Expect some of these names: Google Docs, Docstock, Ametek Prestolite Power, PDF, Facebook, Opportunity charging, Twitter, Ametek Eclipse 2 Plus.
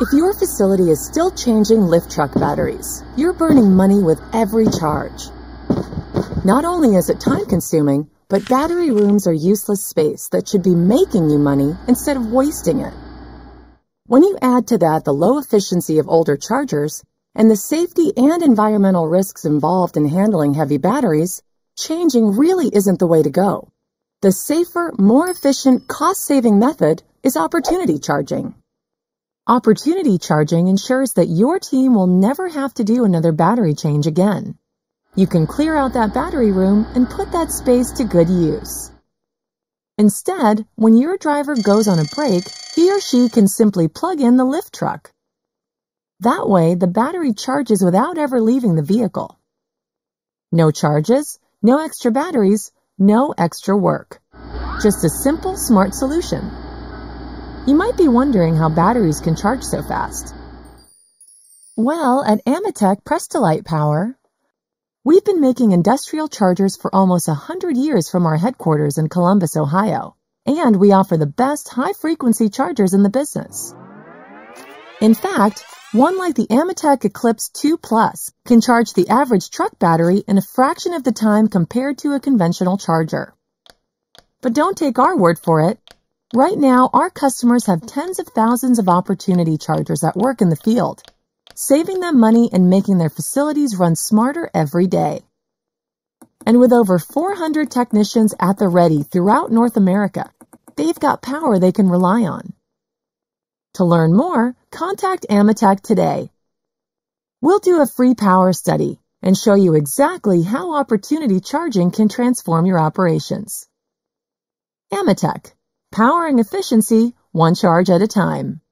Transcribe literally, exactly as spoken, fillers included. If your facility is still changing lift truck batteries, you're burning money with every charge. Not only is it time-consuming, but battery rooms are useless space that should be making you money instead of wasting it. When you add to that the low efficiency of older chargers and the safety and environmental risks involved in handling heavy batteries, changing really isn't the way to go. The safer, more efficient, cost-saving method is opportunity charging. Opportunity charging ensures that your team will never have to do another battery change again. You can clear out that battery room and put that space to good use. Instead, when your driver goes on a break, he or she can simply plug in the lift truck. That way, the battery charges without ever leaving the vehicle. No charges, no extra batteries, no extra work. Just a simple, smart solution. You might be wondering how batteries can charge so fast. Well, at Ametek Prestolite Power, we've been making industrial chargers for almost one hundred years from our headquarters in Columbus, Ohio, and we offer the best high-frequency chargers in the business. In fact, one like the Ametek Eclipse two plus can charge the average truck battery in a fraction of the time compared to a conventional charger. But don't take our word for it. Right now, our customers have tens of thousands of opportunity chargers at work in the field, saving them money and making their facilities run smarter every day. And with over four hundred technicians at the ready throughout North America, they've got power they can rely on. To learn more, contact Ametek today. We'll do a free power study and show you exactly how opportunity charging can transform your operations. Ametek. Powering efficiency, one charge at a time.